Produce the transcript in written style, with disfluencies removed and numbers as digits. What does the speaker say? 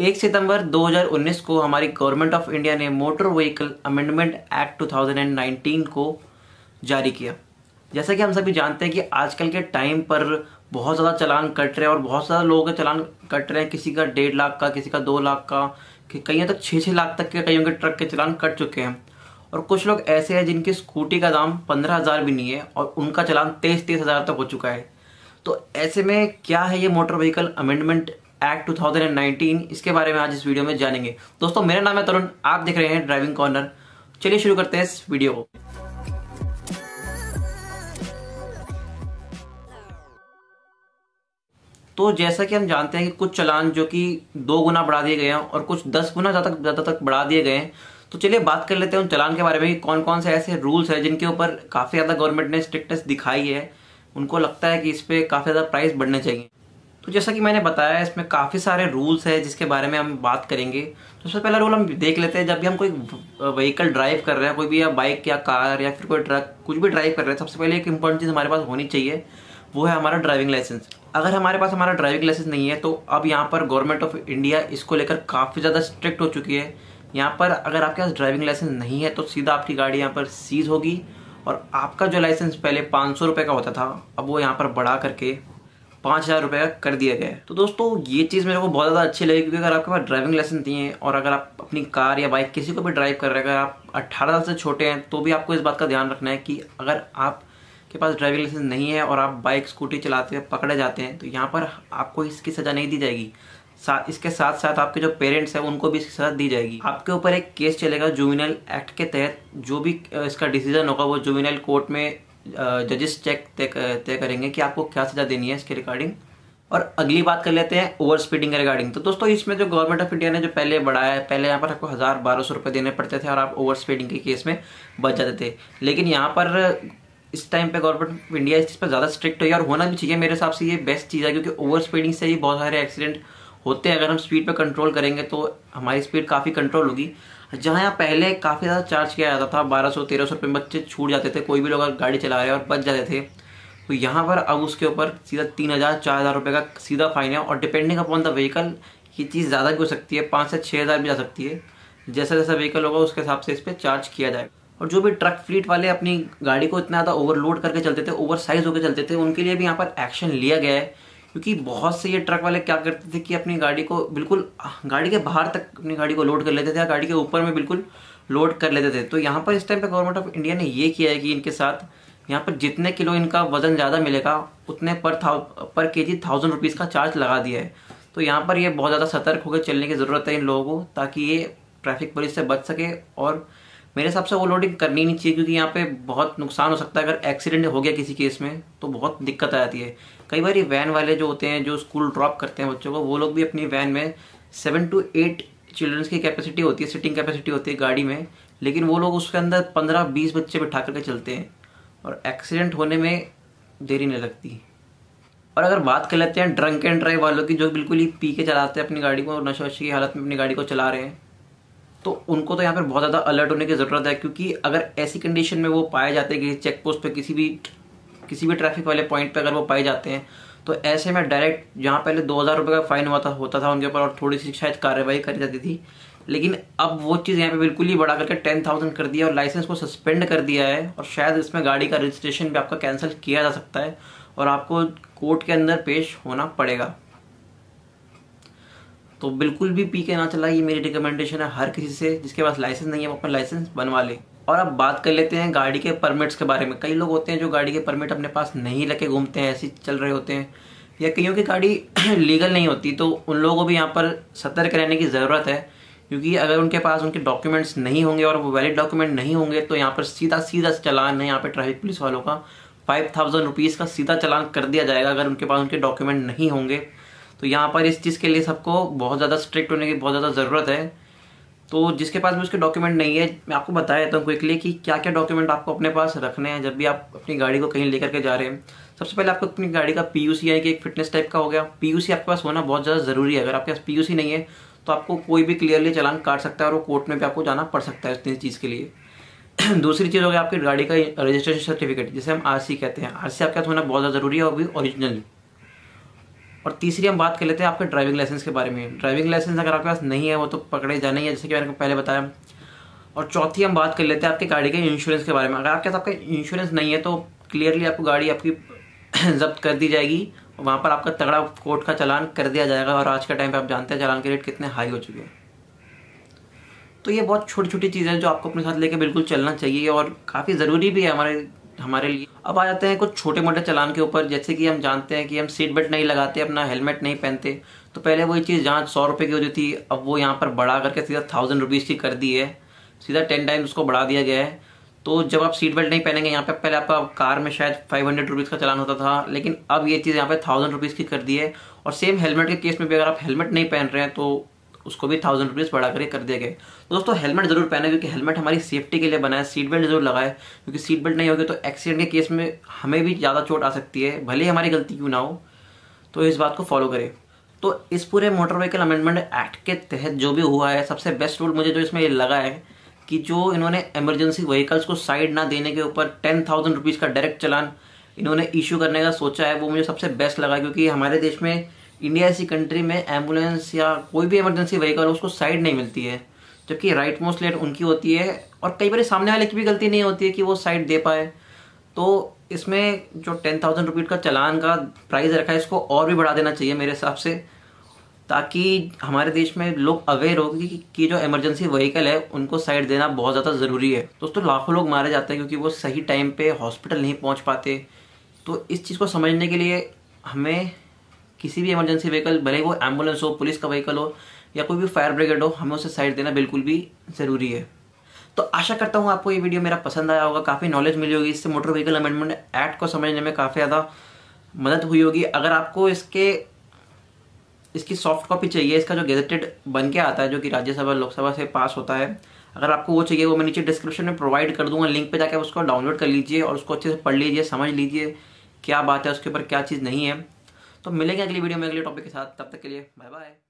1 सितंबर 2019 को हमारी government of India ने मोटर व्हीकल अमेंडमेंट एक्ट 2019 को जारी किया। जैसा कि हम सभी जानते हैं कि आजकल के टाइम पर बहुत ज़्यादा चालान कट रहे हैं और बहुत ज़्यादा लोगों के चालान कट रहे हैं। किसी का 1.5 लाख का, किसी का 2 लाख का, कईयों तक 6-6 लाख तक के कईयों के ट्रक के चालान कट चुके हैं। और कुछ लोग ऐसे हैं जिनकी स्कूटी का दाम 15,000 भी नहीं है और उनका चालान 23-23,000 तक हो चुका है। तो ऐसे में क्या है ये मोटर व्हीकल अमेंडमेंट एक्ट 2019, इसके बारे में आज इस वीडियो में जानेंगे। दोस्तों मेरा नाम है तरुण, आप देख रहे हैं ड्राइविंग कॉर्नर। चलिए शुरू करते हैं इस वीडियो को। तो जैसा कि हम जानते हैं कि कुछ चालान जो कि 2 गुना बढ़ा दिए गए हैं और कुछ 10 गुना ज़्यादा तक बढ़ा दिए गए हैं। तो चलिए बात कर लेते हैं उन चालान के बारे में कि कौन कौन से ऐसे रूल्स हैं जिनके ऊपर काफ़ी ज़्यादा गवर्नमेंट ने स्ट्रिक्टनेस दिखाई है। उनको लगता है कि इस पर काफ़ी ज़्यादा प्राइस बढ़ने चाहिए। तो जैसा कि मैंने बताया, इसमें काफ़ी सारे रूल्स हैं जिसके बारे में हम बात करेंगे। तो सबसे पहला रूल हम देख लेते हैं, जब भी हम कोई व्हीकल ड्राइव कर रहे हैं, कोई भी या बाइक या कार या फिर कोई ट्रक कुछ भी ड्राइव कर रहे हैं, सबसे पहले एक इंपॉर्टेंट चीज़ हमारे पास होनी चाहिए, वो है हमारा ड्राइविंग लाइसेंस। अगर हमारे पास हमारा ड्राइविंग लाइसेंस नहीं है तो अब यहाँ पर गवर्नमेंट ऑफ इंडिया इसको लेकर काफ़ी ज़्यादा स्ट्रिक्ट हो चुकी है। यहाँ पर अगर आपके पास ड्राइविंग लाइसेंस नहीं है तो सीधा आपकी गाड़ी यहाँ पर सीज होगी और आपका जो लाइसेंस पहले 500 रुपये का होता था, अब वो यहाँ पर बढ़ा करके 5,000 रुपये का कर दिया गया है। तो दोस्तों ये चीज़ मेरे को बहुत ज़्यादा अच्छी लगी, क्योंकि अगर आपके पास ड्राइविंग लाइसेंस नहीं है और अगर आप अपनी कार या बाइक किसी को भी ड्राइव कर रहे हैं, अगर आप 18 साल से छोटे हैं तो भी आपको इस बात का ध्यान रखना है कि अगर आप के पास ड्राइविंग लाइसेंस नहीं है और आप बाइक स्कूटी चलाते हुए पकड़े जाते हैं तो यहाँ पर आपको इसकी सज़ा नहीं दी जाएगी। इसके साथ साथ आपके जो पेरेंट्स हैं उनको भी इसकी सज़ा दी जाएगी। आपके ऊपर एक केस चलेगा जुवेनाइल एक्ट के तहत। जो भी इसका डिसीजन होगा वो जुवेनाइल कोर्ट में जजेस तय करेंगे कि आपको क्या सज़ा देनी है इसके रिगार्डिंग। और अगली बात कर लेते हैं ओवर स्पीडिंग के रिगार्डिंग। तो दोस्तों इसमें जो गवर्नमेंट ऑफ इंडिया ने जो पहले बढ़ाया है, पहले यहाँ पर आपको 1,000-1,200 रुपये देने पड़ते थे और आप ओवर स्पीडिंग के केस में बच जाते थे। लेकिन यहाँ पर इस टाइम पे गवर्नमेंट ऑफ इंडिया इस चीज़ पर ज़्यादा स्ट्रिक्ट है और होना भी चाहिए। मेरे हिसाब से ये बेस्ट चीज़ है, क्योंकि ओवर स्पीडिंग से ही बहुत सारे एक्सीडेंट होते हैं। अगर हम स्पीड पे कंट्रोल करेंगे तो हमारी स्पीड काफ़ी कंट्रोल होगी। जहाँ यहाँ पहले काफ़ी ज़्यादा चार्ज किया जाता था, 1,200-1,300 रुपये बच्चे छूट जाते थे, कोई भी लोग अगर गाड़ी चला रहे और बच जाते थे। तो यहाँ पर अब उसके ऊपर सीधा 3,000-4,000 रुपये का सीधा फाइन है और डिपेंडिंग अपॉन द व्हीकल ये चीज़ ज़्यादा भी हो सकती है, 5,000 से 6,000 भी जा सकती है। जैसा जैसा व्हीकल होगा उसके हिसाब से इस पर चार्ज किया जाएगा। और जो भी ट्रक फ्लीट वाले अपनी गाड़ी को इतना ज़्यादा ओवरलोड करके चलते थे, ओवर साइज होकर चलते थे, उनके लिए भी यहाँ पर एक्शन लिया गया है। क्योंकि बहुत से ये ट्रक वाले क्या करते थे कि अपनी गाड़ी को बिल्कुल गाड़ी के बाहर तक अपनी गाड़ी को लोड कर लेते थे या गाड़ी के ऊपर में बिल्कुल लोड कर लेते थे। तो यहाँ पर इस टाइम पर गवर्नमेंट ऑफ इंडिया ने ये किया है कि इनके साथ यहाँ पर जितने किलो इनका वजन ज़्यादा मिलेगा उतने पर केजी 1,000 रुपीज़ का चार्ज लगा दिया है। तो यहाँ पर ये बहुत ज़्यादा सतर्क होकर चलने की ज़रूरत है इन लोगों को, ताकि ये ट्रैफिक पुलिस से बच सके। और मेरे हिसाब से ओवरलोडिंग करनी नहीं चाहिए, क्योंकि यहाँ पे बहुत नुकसान हो सकता है। अगर एक्सीडेंट हो गया किसी केस में तो बहुत दिक्कत आ जाती है। कई बार ये वैन वाले जो होते हैं जो स्कूल ड्रॉप करते हैं बच्चों को, वो लोग भी अपनी वैन में 7 से 8 चिल्ड्रंस की कैपेसिटी होती है, सिटिंग कैपेसिटी होती है गाड़ी में, लेकिन वो लोग उसके अंदर 15-20 बच्चे बिठा करके चलते हैं और एक्सीडेंट होने में देरी नहीं लगती। और अगर बात कर लेते हैं ड्रंक एंड ड्राइव वालों की, जो बिल्कुल ही पी के चलाते हैं अपनी गाड़ी को, नशे वशे की हालत में अपनी गाड़ी को चला रहे हैं, तो उनको तो यहाँ पर बहुत ज़्यादा अलर्ट होने की ज़रूरत है। क्योंकि अगर ऐसी कंडीशन में वो पाए जाते हैं कि चेक पोस्ट पे किसी भी ट्रैफिक वाले पॉइंट पे अगर वो पाए जाते हैं, तो ऐसे में डायरेक्ट जहाँ पहले 2,000 रुपये का फाइन होता था उनके ऊपर और थोड़ी सी शायद कार्रवाई करी जाती थी, लेकिन अब वो चीज़ यहाँ पर बिल्कुल ही बढ़ा करके 10,000 कर दिया और लाइसेंस को सस्पेंड कर दिया है। और शायद इसमें गाड़ी का रजिस्ट्रेशन भी आपका कैंसिल किया जा सकता है और आपको कोर्ट के अंदर पेश होना पड़ेगा। तो बिल्कुल भी पी के ना चला, ये मेरी रिकमेंडेशन है हर किसी से। जिसके पास लाइसेंस नहीं है वो अपना लाइसेंस बनवा ले। और अब बात कर लेते हैं गाड़ी के परमिट्स के बारे में। कई लोग होते हैं जो गाड़ी के परमिट अपने पास नहीं लेके घूमते हैं, ऐसे चल रहे होते हैं, या कईयों की गाड़ी लीगल नहीं होती, तो उन लोगों को भी यहाँ पर सतर्क रहने की ज़रूरत है। क्योंकि अगर उनके पास उनके डॉक्यूमेंट्स नहीं होंगे और वो वैलिड डॉक्यूमेंट नहीं होंगे तो यहाँ पर सीधा चालान है। यहाँ पर ट्रैफिक पुलिस वालों का 5,000 रुपीज़ का सीधा चालान कर दिया जाएगा अगर उनके पास उनके डॉक्यूमेंट नहीं होंगे। तो यहाँ पर इस चीज़ के लिए सबको बहुत ज़्यादा स्ट्रिक्ट होने की बहुत ज़्यादा ज़रूरत है। तो जिसके पास भी उसके डॉक्यूमेंट नहीं है, मैं आपको बता देता हूँ क्विकली कि क्या क्या डॉक्यूमेंट आपको अपने पास रखने हैं जब भी आप अपनी गाड़ी को कहीं लेकर के जा रहे हैं। सबसे पहले आपको अपनी गाड़ी का PUC, यानी कि एक फिटनेस टाइप का हो गया, PUC आपके पास होना बहुत ज़्यादा ज़रूरी है। अगर आपके पास PUC नहीं है तो आपको कोई भी क्लियरली चालान काट सकता है और वो कोर्ट में भी आपको जाना पड़ सकता है इस चीज़ के लिए। दूसरी चीज़ हो गई आपकी गाड़ी का रजिस्ट्रेशन सर्टिफिकेट, जिसे हम RC कहते हैं। RC आपके पास होना बहुत ज़्यादा ज़रूरी है, और भी ओरिजिनल। और तीसरी हम बात कर लेते हैं आपके ड्राइविंग लाइसेंस के बारे में। ड्राइविंग लाइसेंस अगर आपके पास नहीं है वो तो पकड़े जाने ही है, जैसे कि मैंने पहले बताया। और चौथी हम बात कर लेते हैं आपकी गाड़ी के इंश्योरेंस के बारे में। अगर आपके पास आपका इंश्योरेंस नहीं है तो क्लियरली आपको गाड़ी आपकी जब्त कर दी जाएगी, वहाँ पर आपका तगड़ा कोर्ट का चालान कर दिया जाएगा। और आज के टाइम पर आप जानते हैं चालान के रेट कितने हाई हो चुके हैं। तो ये बहुत छोटी छोटी चीज़ें हैं जो आपको अपने साथ लेके बिल्कुल चलना चाहिए और काफ़ी ज़रूरी भी है हमारे लिए। अब आ जाते हैं कुछ छोटे मोटे चालान के ऊपर, जैसे कि हम जानते हैं कि हम सीट बेल्ट नहीं लगाते, अपना हेलमेट नहीं पहनते। तो पहले वही चीज़ जहाँ 100 रुपये की होती थी अब वो यहाँ पर बढ़ा करके सीधा 1000 रुपीज़ की कर दी है, सीधा 10 टाइम उसको बढ़ा दिया गया है। तो जब आप सीट बेल्ट नहीं पहनेंगे, यहाँ पर पहले आपका कार में शायद 500 रुपीज़ का चालान होता था, लेकिन अब ये चीज़ यहाँ पर 1000 रुपीज़ की कर दी है। और सेम हेलमेट के केस में भी अगर आप हेलमेट नहीं पहन रहे हैं तो उसको भी 1000 रुपीज़ बढ़ा करके कर दिया गया। तो दोस्तों हेलमेट ज़रूर पहने क्योंकि हेलमेट हमारी सेफ्टी के लिए बना है। सीट बेल्ट जरूर लगाए क्योंकि सीट बेल्ट नहीं होगी तो एक्सीडेंट के केस में हमें भी ज़्यादा चोट आ सकती है, भले ही हमारी गलती क्यों ना हो। तो इस बात को फॉलो करें। तो इस पूरे मोटर व्हीकल अमेंडमेंट एक्ट के तहत जो भी हुआ है, सबसे बेस्ट रूल मुझे जो इसमें ये लगा है कि जो इन्होंने इमरजेंसी व्हीकल्स को साइड ना देने के ऊपर 10,000 रुपीज़ का डायरेक्ट चालान इन्होंने इशू करने का सोचा है, वो मुझे सबसे बेस्ट लगा। क्योंकि हमारे देश में, इंडिया ऐसी कंट्री में एम्बुलेंस या कोई भी इमरजेंसी व्हीकल उसको साइड नहीं मिलती है, जबकि राइट मोस्ट लेन उनकी होती है। और कई बार सामने वाले की भी गलती नहीं होती है कि वो साइड दे पाए। तो इसमें जो 10,000 रुपीज़ का चालान का प्राइस रखा है इसको और भी बढ़ा देना चाहिए मेरे हिसाब से, ताकि हमारे देश में लोग अवेयर हो कि जो इमरजेंसी व्हीकल है उनको साइड देना बहुत ज़्यादा ज़रूरी है। दोस्तों लाखों लोग मारे जाते हैं क्योंकि वो सही टाइम पर हॉस्पिटल नहीं पहुँच पाते। तो इस चीज़ को समझने के लिए हमें किसी भी इमरजेंसी व्हीकल, भले वो एम्बुलेंस हो, पुलिस का व्हीकल हो या कोई भी फायर ब्रिगेड हो, हमें उसे साइड देना बिल्कुल भी ज़रूरी है। तो आशा करता हूँ आपको ये वीडियो मेरा पसंद आया होगा, काफ़ी नॉलेज मिली होगी, इससे मोटर व्हीकल अमेंडमेंट एक्ट को समझने में काफ़ी ज़्यादा मदद हुई होगी। अगर आपको इसकी सॉफ्ट कॉपी चाहिए, इसका जो गेजेटेड बन के आता है जो कि राज्यसभा लोकसभा से पास होता है, अगर आपको वो चाहिए वो मैं नीचे डिस्क्रिप्शन में प्रोवाइड कर दूँगा। लिंक पर जाकर उसको डाउनलोड कर लीजिए और उसको अच्छे से पढ़ लीजिए, समझ लीजिए क्या बात है उसके ऊपर, क्या चीज़ नहीं है। तो मिलेंगे अगली वीडियो में अगले टॉपिक के साथ, तब तक के लिए बाय बाय।